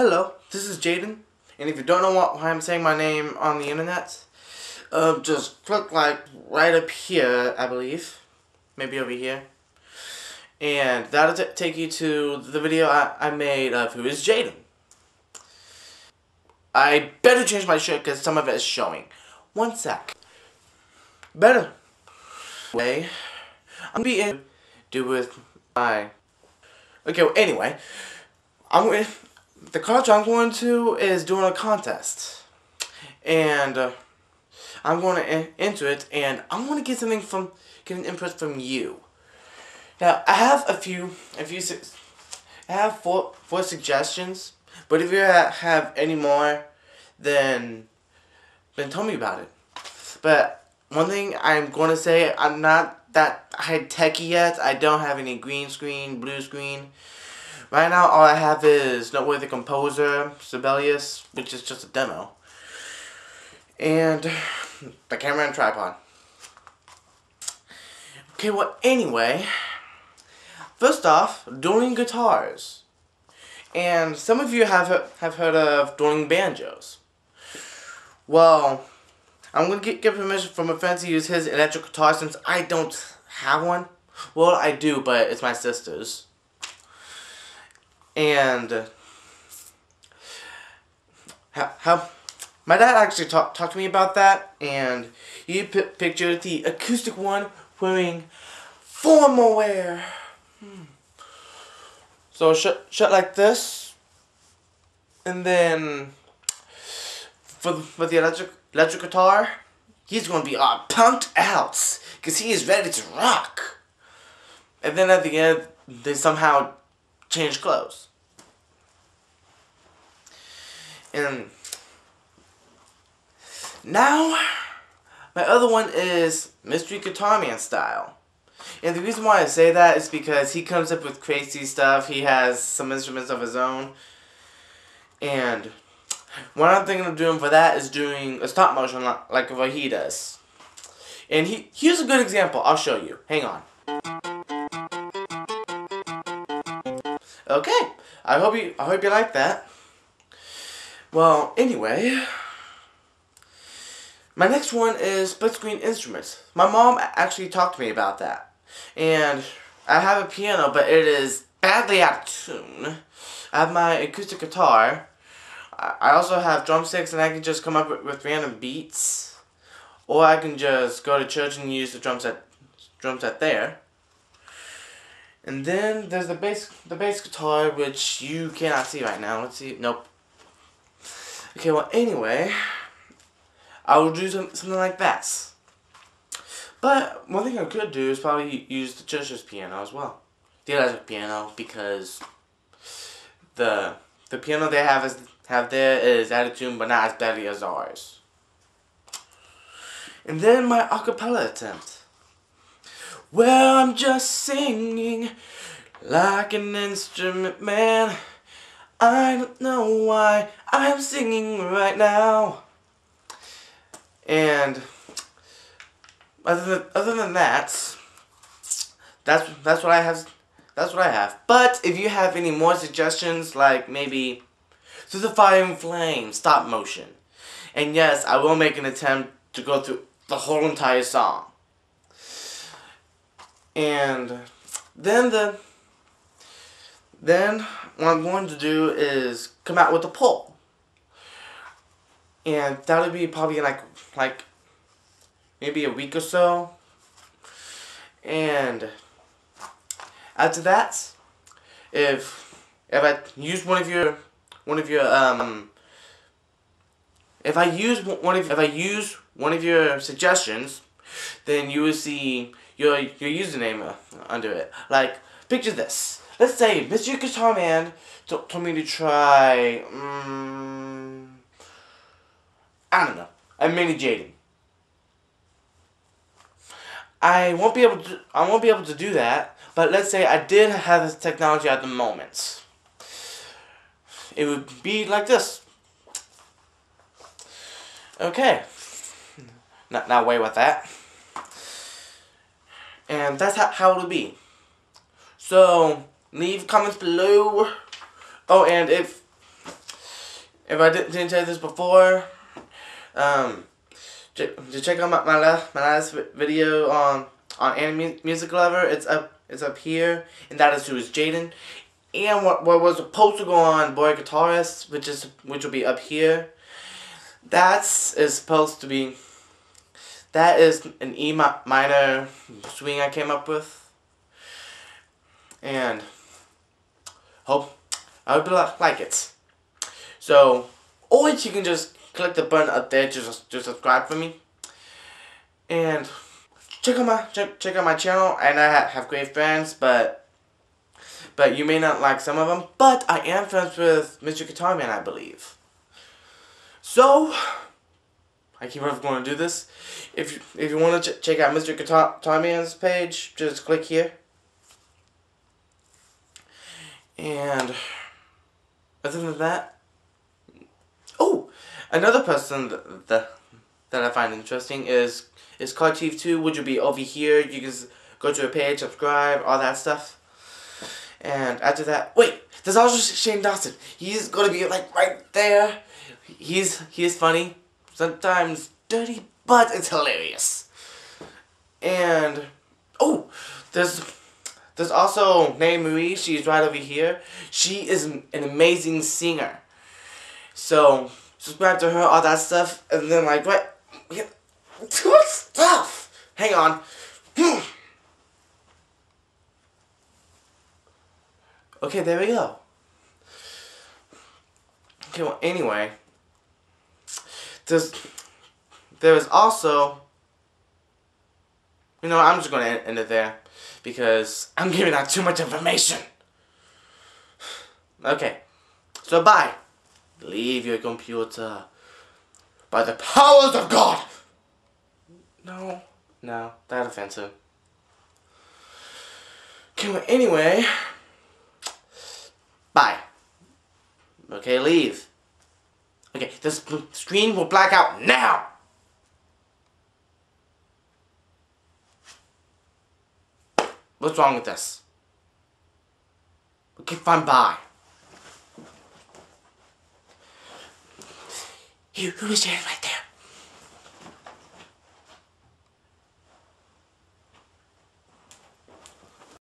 Hello, this is Jaden, and if you don't know why I'm saying my name on the internet, just click like right up here, I believe, maybe over here, and that'll take you to the video I made of Who is Jaden? I better change my shirt because some of it is showing. One sec. Better. Way. I'm going to do with my... Okay, well, anyway, I'm with... The college I'm going to is doing a contest, and I'm going to enter it, and I'm going to get something from, get an input from you. Now, I have four suggestions, but if you have any more, then tell me about it. But one thing I'm going to say, I'm not that high techy yet. I don't have any green screen, blue screen. Right now, all I have is Noteworthy Composer, Sibelius, which is just a demo, and the camera and tripod. Okay, well, anyway, first off, dueling guitars. And some of you have heard of dueling banjos. Well, I'm going to get permission from a friend to use his electric guitar since I don't have one. Well, I do, but it's my sister's. And how my dad actually talked to me about that, and he pictured the acoustic one wearing formal wear. So shut like this, and then for the electric guitar, he's gonna be all punked out because he is ready to rock. And then at the end, they somehow change clothes. And now, my other one is Mystery Guitar Man style. And the reason why I say that is because he comes up with crazy stuff. He has some instruments of his own. And what I'm thinking of doing for that is doing a stop motion like what he does. And here's a good example. I'll show you. Hang on. Okay. I hope you like that. Well, anyway, my next one is split-screen instruments. My mom actually talked to me about that. And I have a piano, but it is badly out of tune. I have my acoustic guitar. I also have drumsticks, and I can just come up with random beats. Or I can just go to church and use the drum set there. And then there's the bass guitar, which you cannot see right now. Let's see. Nope. Okay, well, anyway, I will do something like that. But one thing I could do is probably use the church's piano as well. The electric piano, because the piano they have there is out of tune, but not as badly as ours. And then my a cappella attempt. Well, I'm just singing like an instrument man. I don't know why I'm singing right now. And other than that, that's what I have. That's what I have. But if you have any more suggestions, like maybe Through the Fire and Flame, stop motion, and yes, I will make an attempt to go through the whole entire song. And then Then, what I'm going to do is come out with a poll. And that'll be probably like maybe a week or so. And after that, if I use one of your suggestions, then you will see your username under it. Like, picture this. Let's say Mr. Guitar Man told me to try, I don't know, a mini Jaden. I won't be able to do that, but let's say I did have this technology at the moment. It would be like this. Okay. Not way with that. And that's how it would be. So, leave comments below. Oh, and if If I didn't tell you this before, to check out my last video on animusicluver. It's up here, and that is who is Jaden. And what was supposed to go on Boy Guitarist, which will be up here. That is an E minor swing I came up with. And I hope you like it. So, or you can just click the button up there to subscribe for me. And check out my channel, and I have great friends, but you may not like some of them, but I am friends with Mystery Guitar Man, I believe. So, I keep on going to do this. If you want to check out Mystery Guitar Man's page, just click here. And other than that, oh, another person that I find interesting is Card Chief 2, which will be over here. You can go to her page, subscribe, all that stuff. And after that, wait, there's also Shane Dawson. He's gonna be like right there. He is funny, sometimes dirty, but it's hilarious. And oh, there's also Nay Marie. She's right over here. She is an amazing singer. So subscribe to her, all that stuff, and then like right, what stuff? Hang on. Okay, there we go. Okay, well, anyway, there is also, you know, I'm just gonna end it there because I'm giving out too much information. Okay, so bye. Leave your computer by the powers of God. No, that's offensive. Okay, well, anyway. Bye. Okay, leave. Okay, this screen will black out now! What's wrong with this? Okay, fine, bye. Who was standing right there?